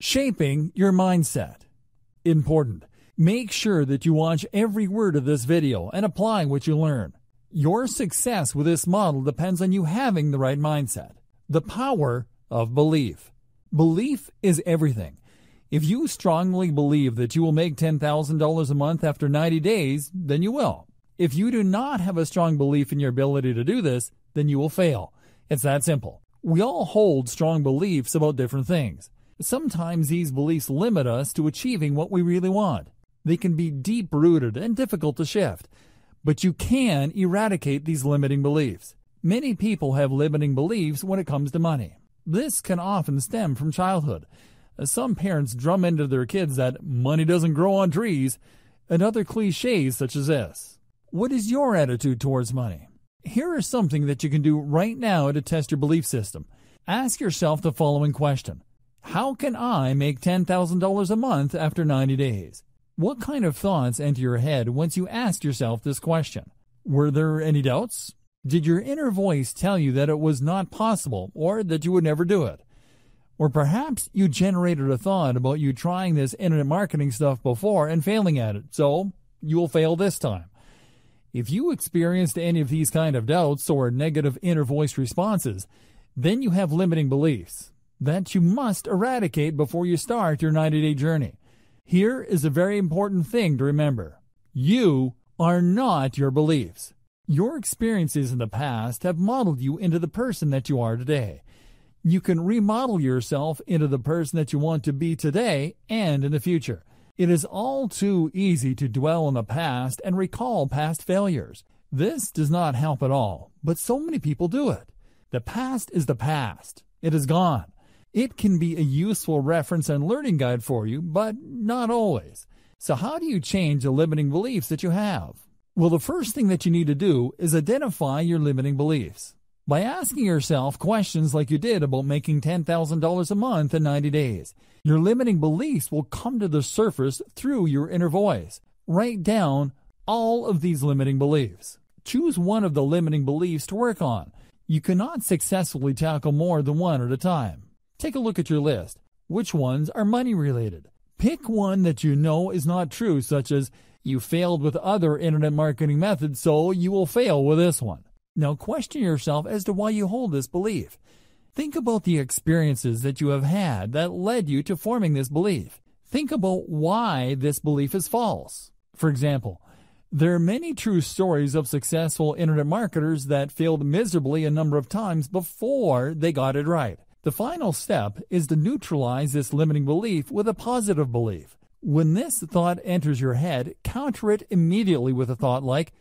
Shaping your mindset. Important. Make sure that you watch every word of this video and apply what you learn. Your success with this model depends on you having the right mindset. The power of belief. Belief is everything. If you strongly believe that you will make $10,000 a month after 90 days, then you will. If you do not have a strong belief in your ability to do this, then you will fail. It's that simple. We all hold strong beliefs about different things. Sometimes these beliefs limit us to achieving what we really want. They can be deep-rooted and difficult to shift, but you can eradicate these limiting beliefs. Many people have limiting beliefs when it comes to money. This can often stem from childhood. Some parents drum into their kids that money doesn't grow on trees and other cliches such as this. What is your attitude towards money? Here is something that you can do right now to test your belief system. Ask yourself the following question. How can I make $10,000 a month after 90 days? What kind of thoughts enter your head once you asked yourself this question? Were there any doubts? Did your inner voice tell you that it was not possible or that you would never do it? Or perhaps you generated a thought about you trying this internet marketing stuff before and failing at it, so you will fail this time. If you experienced any of these kind of doubts or negative inner voice responses, then you have limiting beliefs that you must eradicate before you start your 90-day journey. Here is a very important thing to remember. You are not your beliefs. Your experiences in the past have modeled you into the person that you are today. You can remodel yourself into the person that you want to be today and in the future. It is all too easy to dwell on the past and recall past failures. This does not help at all, but so many people do it. The past is the past. It is gone. It can be a useful reference and learning guide for you, but not always. So how do you change the limiting beliefs that you have? Well, the first thing that you need to do is identify your limiting beliefs by asking yourself questions like you did about making $10,000 a month in 90 days. Your limiting beliefs will come to the surface through your inner voice. Write down all of these limiting beliefs. Choose one of the limiting beliefs to work on. You cannot successfully tackle more than one at a time. Take a look at your list. Which ones are money-related? Pick one that you know is not true, such as, you failed with other internet marketing methods, so you will fail with this one. Now question yourself as to why you hold this belief. Think about the experiences that you have had that led you to forming this belief. Think about why this belief is false. For example, there are many true stories of successful internet marketers that failed miserably a number of times before they got it right. The final step is to neutralize this limiting belief with a positive belief. When this thought enters your head, counter it immediately with a thought like,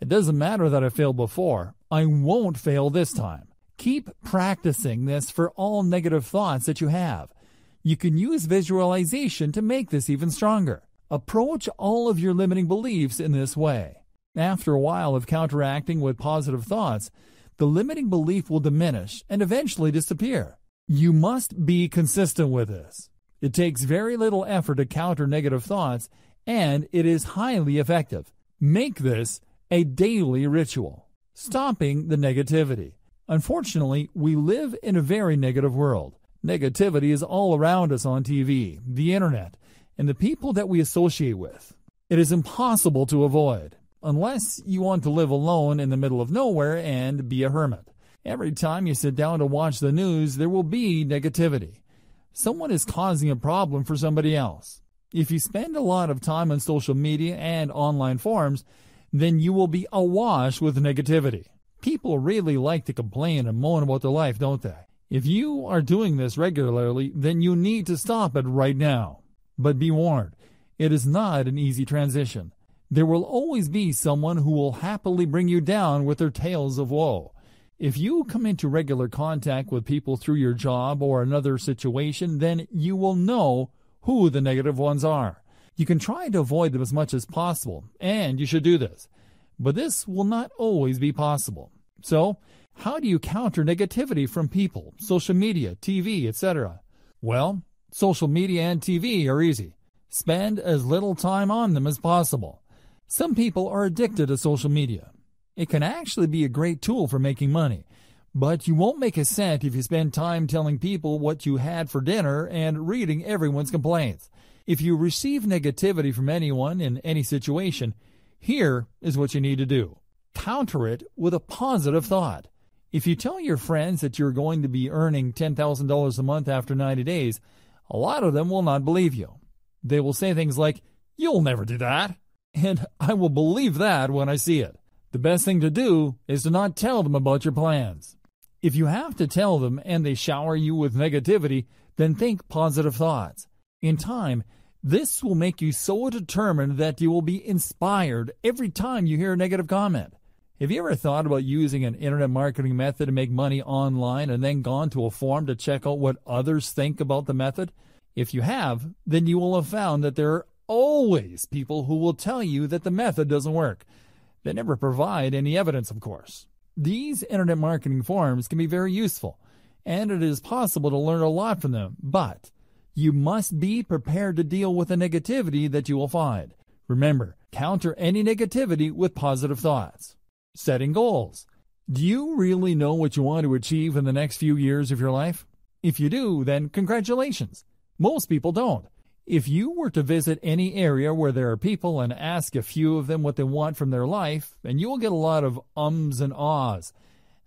it doesn't matter that I failed before, I won't fail this time. Keep practicing this for all negative thoughts that you have. You can use visualization to make this even stronger. Approach all of your limiting beliefs in this way. After a while of counteracting with positive thoughts, the limiting belief will diminish and eventually disappear. You must be consistent with this. It takes very little effort to counter negative thoughts, and it is highly effective. Make this a daily ritual. Stopping the negativity. Unfortunately, we live in a very negative world. Negativity is all around us on TV, the internet, and the people that we associate with. It is impossible to avoid, unless you want to live alone in the middle of nowhere and be a hermit. Every time you sit down to watch the news, there will be negativity. Someone is causing a problem for somebody else. If you spend a lot of time on social media and online forums, then you will be awash with negativity. People really like to complain and moan about their life, don't they? If you are doing this regularly, then you need to stop it right now. But be warned, it is not an easy transition. There will always be someone who will happily bring you down with their tales of woe. If you come into regular contact with people through your job or another situation, then you will know who the negative ones are. You can try to avoid them as much as possible, and you should do this. But this will not always be possible. So, how do you counter negativity from people, social media, TV, etc.? Well, social media and TV are easy. Spend as little time on them as possible. Some people are addicted to social media. It can actually be a great tool for making money, But you won't make a cent if you spend time telling people what you had for dinner and reading everyone's complaints. If you receive negativity from anyone in any situation, here is what you need to do. Counter it with a positive thought. If you tell your friends that you're going to be earning $10,000 a month after 90 days, a lot of them will not believe you. They will say things like, "You'll never do that," and "I will believe that when I see it." The best thing to do is to not tell them about your plans. If you have to tell them and they shower you with negativity, then think positive thoughts. In time, this will make you so determined that you will be inspired every time you hear a negative comment. Have you ever thought about using an internet marketing method to make money online and then gone to a forum to check out what others think about the method? If you have, then you will have found that there are always people who will tell you that the method doesn't work. They never provide any evidence, of course. These internet marketing forums can be very useful, and it is possible to learn a lot from them, but you must be prepared to deal with the negativity that you will find. Remember, counter any negativity with positive thoughts. Setting goals. Do you really know what you want to achieve in the next few years of your life? If you do, then congratulations. Most people don't. If you were to visit any area where there are people and ask a few of them what they want from their life, and you will get a lot of ums and ahs,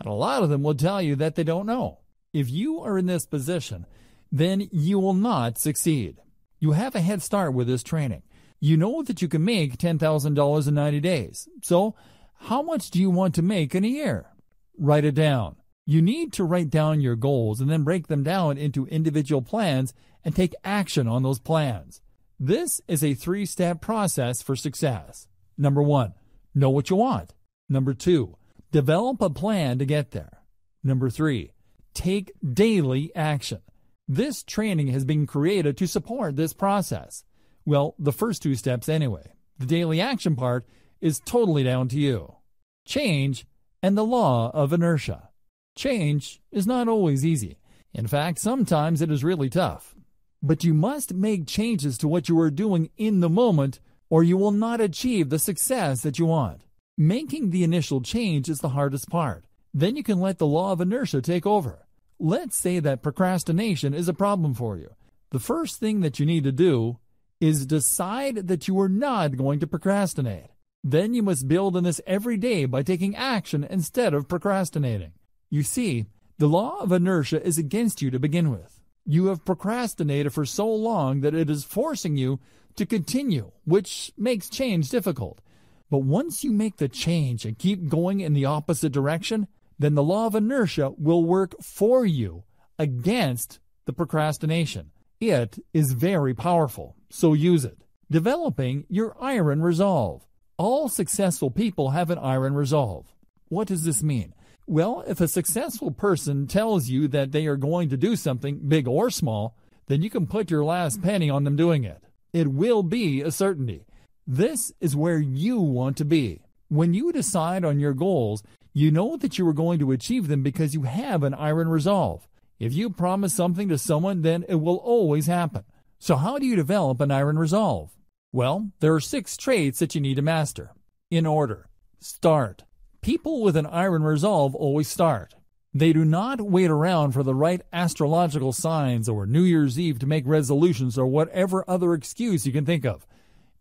and a lot of them will tell you that they don't know. If you are in this position, then you will not succeed. You have a head start with this training. You know that you can make $10,000 in 90 days. So, how much do you want to make in a year? Write it down. You need to write down your goals and then break them down into individual plans and take action on those plans. This is a three-step process for success. Number 1, know what you want. Number 2, develop a plan to get there. Number 3, take daily action. This training has been created to support this process. Well, the first two steps anyway. The daily action part is totally down to you. Change and the law of inertia. Change is not always easy. In fact, sometimes it is really tough. But you must make changes to what you are doing in the moment, or you will not achieve the success that you want. Making the initial change is the hardest part. Then you can let the law of inertia take over. Let's say that procrastination is a problem for you. The first thing that you need to do is decide that you are not going to procrastinate. Then you must build on this every day by taking action instead of procrastinating. You see, the law of inertia is against you to begin with. You have procrastinated for so long that it is forcing you to continue, which makes change difficult. But once you make the change and keep going in the opposite direction, then the law of inertia will work for you against the procrastination. It is very powerful, so use it. Developing your iron resolve. All successful people have an iron resolve. What does this mean? Well, if a successful person tells you that they are going to do something, big or small, then you can put your last penny on them doing it. It will be a certainty. This is where you want to be. When you decide on your goals, you know that you are going to achieve them because you have an iron resolve. If you promise something to someone, then it will always happen. So how do you develop an iron resolve? Well, there are 6 traits that you need to master. In order, start. People with an iron resolve always start. They do not wait around for the right astrological signs or New Year's Eve to make resolutions or whatever other excuse you can think of.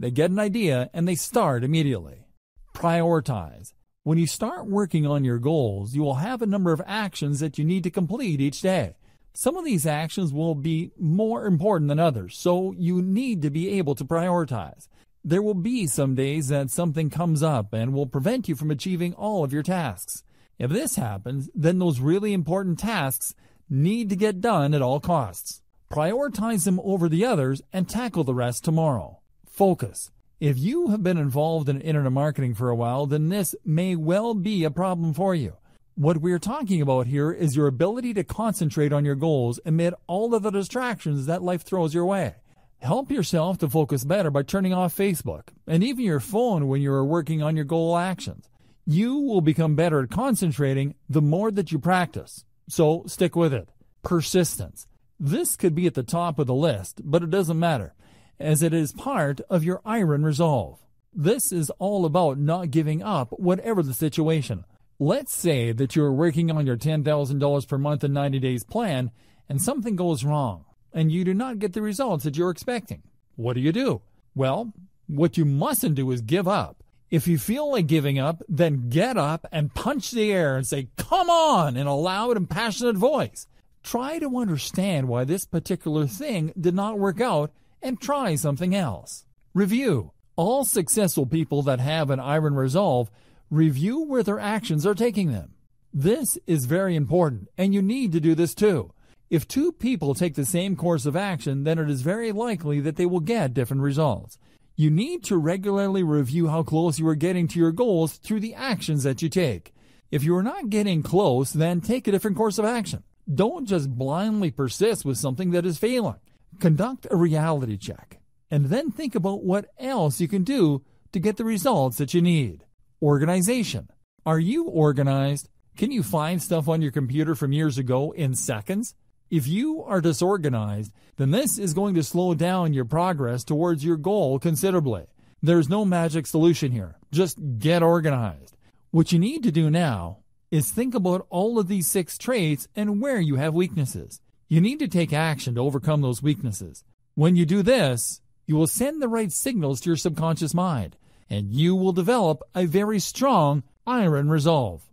They get an idea and they start immediately. Prioritize. When you start working on your goals, you will have a number of actions that you need to complete each day. Some of these actions will be more important than others, so you need to be able to prioritize. There will be some days that something comes up and will prevent you from achieving all of your tasks. If this happens, then those really important tasks need to get done at all costs. Prioritize them over the others and tackle the rest tomorrow. Focus. If you have been involved in internet marketing for a while, then this may well be a problem for you. What we're talking about here is your ability to concentrate on your goals amid all of the distractions that life throws your way. Help yourself to focus better by turning off Facebook and even your phone when you are working on your goal actions. You will become better at concentrating the more that you practice, so stick with it. Persistence. This could be at the top of the list, but it doesn't matter, as it is part of your iron resolve. This is all about not giving up, whatever the situation. Let's say that you're working on your $10,000 per month in 90 days plan and something goes wrong and you do not get the results that you're expecting. What do? Well, what you mustn't do is give up. If you feel like giving up, then get up and punch the air and say, "Come on," in a loud and passionate voice. Try to understand why this particular thing did not work out and try something else. Review. All successful people that have an iron resolve review where their actions are taking them. This is very important, and you need to do this too. If two people take the same course of action, then it is very likely that they will get different results. You need to regularly review how close you are getting to your goals through the actions that you take. If you are not getting close, then take a different course of action. Don't just blindly persist with something that is failing. Conduct a reality check, and then think about what else you can do to get the results that you need. Organization. Are you organized? Can you find stuff on your computer from years ago in seconds? If you are disorganized, then this is going to slow down your progress towards your goal considerably. There's no magic solution here. Just get organized. What you need to do now is think about all of these 6 traits and where you have weaknesses. You need to take action to overcome those weaknesses. When you do this, you will send the right signals to your subconscious mind, and you will develop a very strong iron resolve.